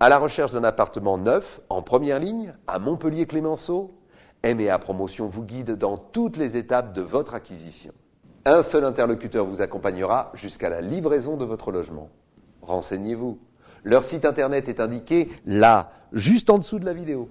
À la recherche d'un appartement neuf, en première ligne, à Montpellier-Clémenceau, M&A Promotion vous guide dans toutes les étapes de votre acquisition. Un seul interlocuteur vous accompagnera jusqu'à la livraison de votre logement. Renseignez-vous. Leur site internet est indiqué là, juste en dessous de la vidéo.